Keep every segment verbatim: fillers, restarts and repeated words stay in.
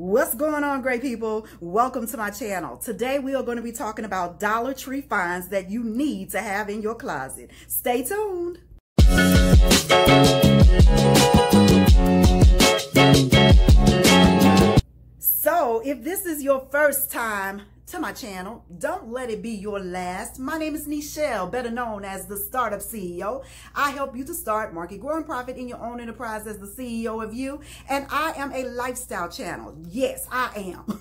What's going on, great people? Welcome to my channel. Today we are going to be talking about Dollar Tree finds that you need to have in your closet. Stay tuned. So if this is your first time to my channel, don't let it be your last. My name is Nichelle, better known as the Startup C E O. I help you to start, market, grow, and profit in your own enterprise as the C E O of you. And I am a lifestyle channel. Yes, I am.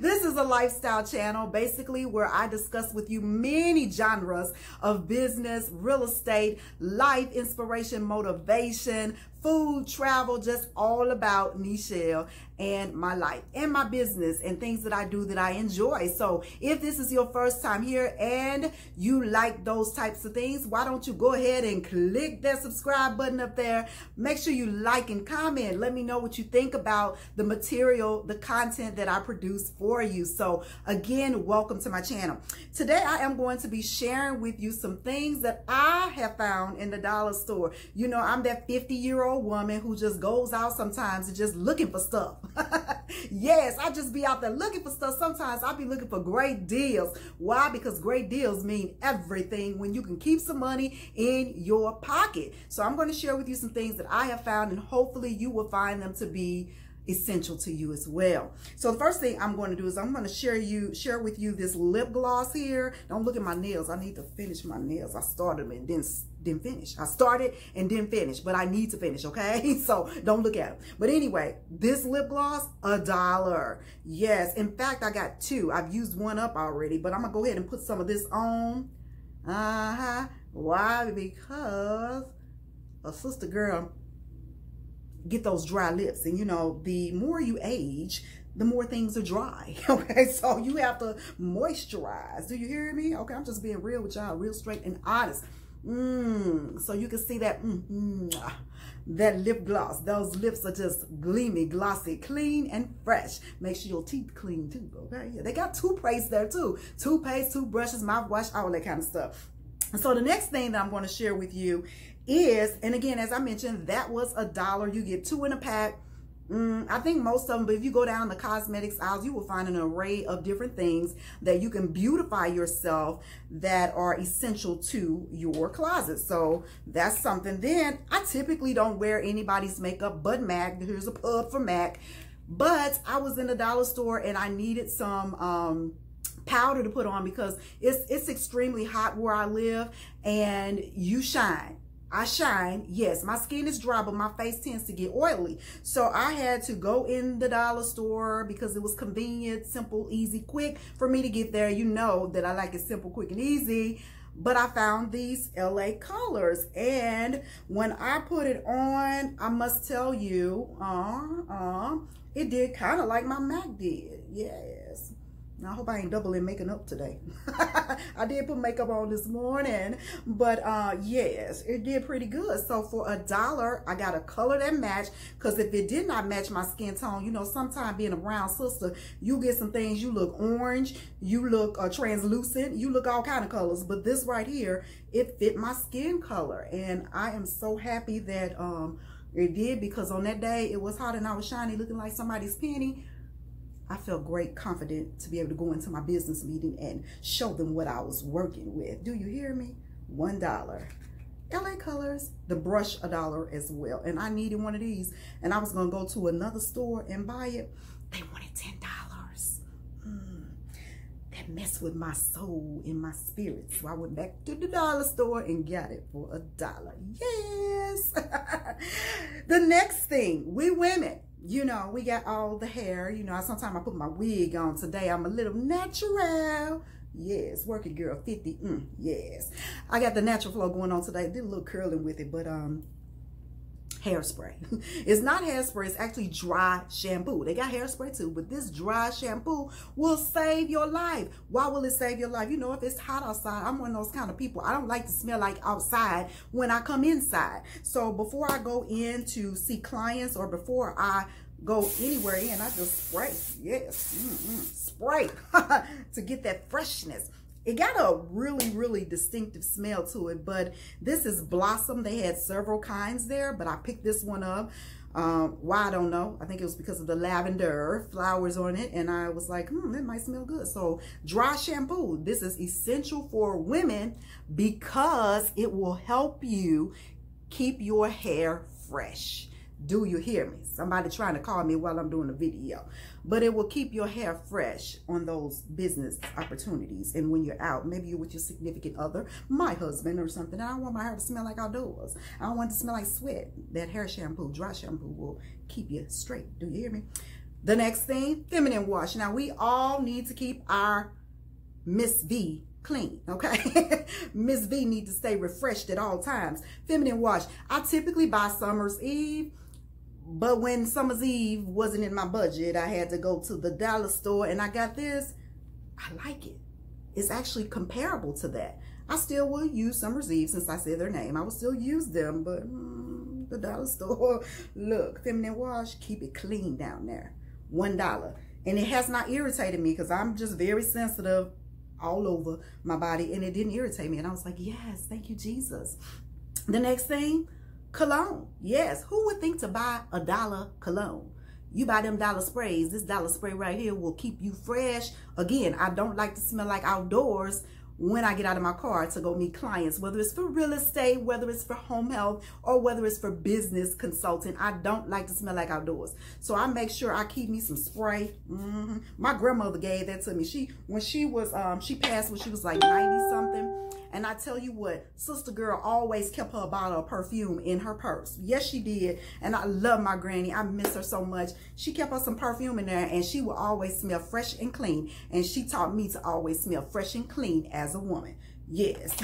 This is a lifestyle channel, basically, where I discuss with you many genres of business, real estate, life, inspiration, motivation, food, travel, just all about Nichelle and my life and my business and things that I do that I enjoy. So if this is your first time here and you like those types of things, why don't you go ahead and click that subscribe button up there. Make sure you like and comment. Let me know what you think about the material, the content that I produce for you. So again, welcome to my channel. Today I am going to be sharing with you some things that I have found in the dollar store. You know, I'm that fifty year old woman who just goes out sometimes and just looking for stuff. Yes, I just be out there looking for stuff. Sometimes I'll be looking for great deals. Why? Because great deals mean everything when you can keep some money in your pocket. So I'm going to share with you some things that I have found, and hopefully you will find them to be essential to you as well. So the first thing I'm going to do is I'm going to share you share with you this lip gloss here. Don't look at my nails. I need to finish my nails. I started them and didn't didn't finish. I started and didn't finish, but I need to finish, okay? So don't look at them. But anyway, this lip gloss, a dollar. Yes, in fact, I got two. I've used one up already, but I'm gonna go ahead and put some of this on. Uh-huh. Why? Because a sister girl get those dry lips, and you know, the more you age, the more things are dry, okay? So you have to moisturize. Do you hear me? Okay, I'm just being real with y'all, real straight and honest. Mmm, so you can see that mm, mm, that lip gloss. Those lips are just gleamy, glossy, clean, and fresh. Make sure your teeth clean too, okay? Yeah, they got toothpaste there too. Toothpaste, toothbrushes, mouthwash, all that kind of stuff. So the next thing that I'm going to share with you is, and again, as I mentioned, that was a dollar. You get two in a pack. Mm, I think most of them, but if you go down the cosmetics aisles, you will find an array of different things that you can beautify yourself that are essential to your closet. So that's something. Then I typically don't wear anybody's makeup but MAC. Here's a pub for MAC. But I was in the dollar store and I needed some um, powder to put on because it's, it's extremely hot where I live, and you shine. I shine. Yes, my skin is dry, but my face tends to get oily. So I had to go in the dollar store because it was convenient, simple, easy, quick for me to get there. You know that I like it simple, quick, and easy. But I found these L A Colors, and when I put it on, I must tell you, uh, uh, it did kind of like my MAC did. Yes. I hope I ain't doubling making up today. I did put makeup on this morning, but uh, yes, it did pretty good. So for a dollar, I got a color that matched, because if it did not match my skin tone, you know, sometimes being a brown sister, you get some things, you look orange, you look uh, translucent, you look all kind of colors, but this right here, it fit my skin color. And I am so happy that um, it did, because on that day, it was hot and I was shiny looking like somebody's penny. I felt great, confident to be able to go into my business meeting and show them what I was working with. Do you hear me? One dollar. L A Colors, the brush, a dollar as well. And I needed one of these, and I was going to go to another store and buy it. They wanted ten dollars. Mm. That messed with my soul and my spirit. So I went back to the dollar store and got it for a dollar. Yes. The next thing, we women. You know, we got all the hair. You know, sometimes I put my wig on. Today, I'm a little natural. Yes, working girl, fifty. Mm, yes. I got the natural flow going on today. Did a little curling with it, but um, hairspray. It's not hairspray. It's actually dry shampoo. They got hairspray too, but this dry shampoo will save your life. Why will it save your life? You know, if it's hot outside, I'm one of those kind of people. I don't like to smell like outside when I come inside. So before I go in to see clients or before I go anywhere in, I just spray. Yes, mm-mm. Spray to get that freshness. It got a really, really distinctive smell to it, but this is Blossom. They had several kinds there, but I picked this one up. Um, why, I don't know. I think it was because of the lavender flowers on it. And I was like, hmm, that might smell good. So dry shampoo. This is essential for women because it will help you keep your hair fresh. Do you hear me? Somebody trying to call me while I'm doing a video. But it will keep your hair fresh on those business opportunities. And when you're out, maybe you're with your significant other, my husband or something. I don't want my hair to smell like outdoors. I don't want it to smell like sweat. That hair shampoo, dry shampoo will keep you straight. Do you hear me? The next thing, feminine wash. Now, we all need to keep our Miss V clean, okay? Miss V need to stay refreshed at all times. Feminine wash. I typically buy Summer's Eve. But when Summer's Eve wasn't in my budget, I had to go to the dollar store and I got this. I like it. It's actually comparable to that. I still will use Summer's Eve since I said their name. I will still use them, but mm, the dollar store. Look, feminine wash, keep it clean down there. One dollar. And it has not irritated me because I'm just very sensitive all over my body and it didn't irritate me. And I was like, yes, thank you, Jesus. The next thing, cologne. Yes, who would think to buy a dollar cologne? You buy them dollar sprays. This dollar spray right here will keep you fresh. Again, I don't like to smell like outdoors when I get out of my car to go meet clients, whether it's for real estate, whether it's for home health, or whether it's for business consulting. I don't like to smell like outdoors. So I make sure I keep me some spray. Mm-hmm. My grandmother gave that to me. She, when she was, um, she passed when she was like ninety something. And I tell you what, sister girl always kept her bottle of perfume in her purse. Yes, she did. And I love my granny. I miss her so much. She kept her some perfume in there and she would always smell fresh and clean. And she taught me to always smell fresh and clean as a woman. Yes.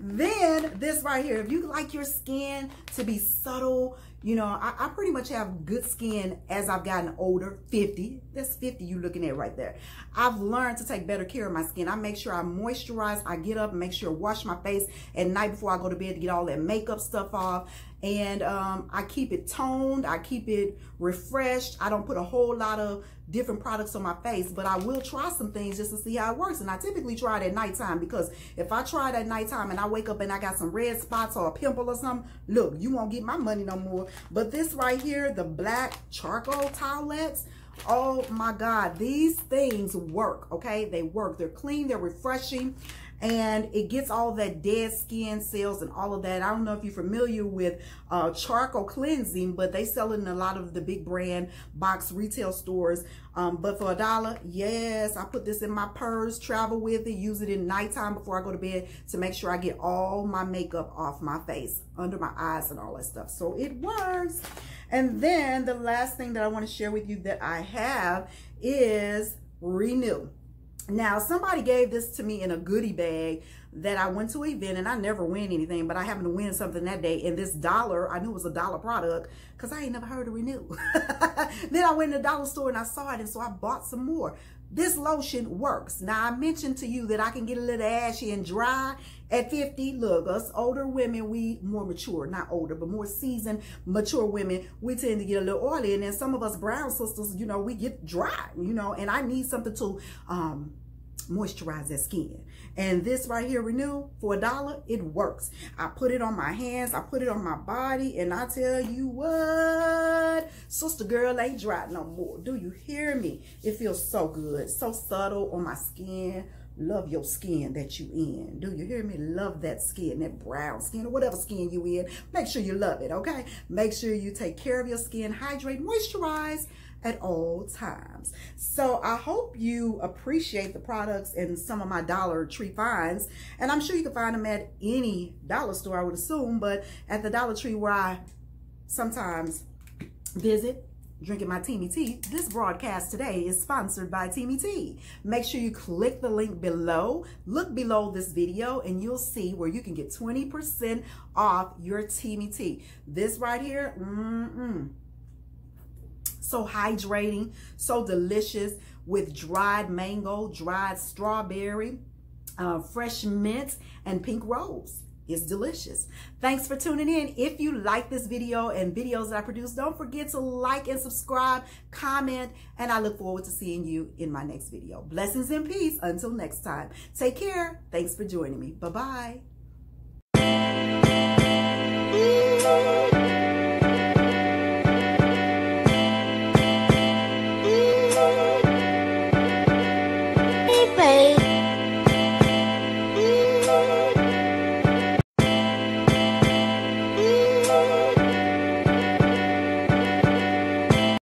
Then this right here, if you like your skin to be subtle, you know, I, I pretty much have good skin as I've gotten older, fifty. That's fifty you looking at right there. I've learned to take better care of my skin. I make sure I moisturize. I get up and make sure I wash my face at night before I go to bed to get all that makeup stuff off. And um, I keep it toned. I keep it refreshed. I don't put a whole lot of different products on my face, but I will try some things just to see how it works. And I typically try it at nighttime because if I try it at nighttime and I wake up and I got some red spots or a pimple or something, look, you won't get my money no more. But this right here, the black charcoal towelettes, oh my God, these things work, okay? They work. They're clean, they're refreshing, and it gets all that dead skin cells and all of that. I don't know if you're familiar with uh, charcoal cleansing, but they sell it in a lot of the big brand box retail stores. Um, but for a dollar, yes, I put this in my purse, travel with it, use it in nighttime before I go to bed to make sure I get all my makeup off my face, under my eyes and all that stuff. So it works. And then the last thing that I want to share with you that I have is Renew. Now, somebody gave this to me in a goodie bag that I went to an event, and I never win anything, but I happened to win something that day. And this dollar, I knew it was a dollar product because I ain't never heard of Renew. Then I went to the dollar store and I saw it, and so I bought some more. This lotion works. Now, I mentioned to you that I can get a little ashy and dry at fifty. Look, us older women, we more mature, not older, but more seasoned, mature women, we tend to get a little oily. And then some of us brown sisters, you know, we get dry, you know, and I need something to um, moisturize that skin. And this right here, Renew, for a dollar, it works. I put it on my hands, I put it on my body, and I tell you what, sister girl ain't dry no more. Do you hear me? It feels so good, so subtle on my skin. Love your skin that you in. Do you hear me? Love that skin, that brown skin or whatever skin you in. Make sure you love it, okay? Make sure you take care of your skin, hydrate, moisturize at all times. So I hope you appreciate the products and some of my Dollar Tree finds. And I'm sure you can find them at any dollar store, I would assume, but at the Dollar Tree where I sometimes visit, drinking my Teami tea. This broadcast today is sponsored by Teami Tea. Make sure you click the link below, look below this video, and you'll see where you can get twenty percent off your Teami tea. This right here, mm-mm. So hydrating, so delicious with dried mango, dried strawberry, uh, fresh mint, and pink rose. It's delicious. Thanks for tuning in. If you like this video and videos that I produce, don't forget to like and subscribe, comment, and I look forward to seeing you in my next video. Blessings and peace until next time. Take care. Thanks for joining me. Bye-bye.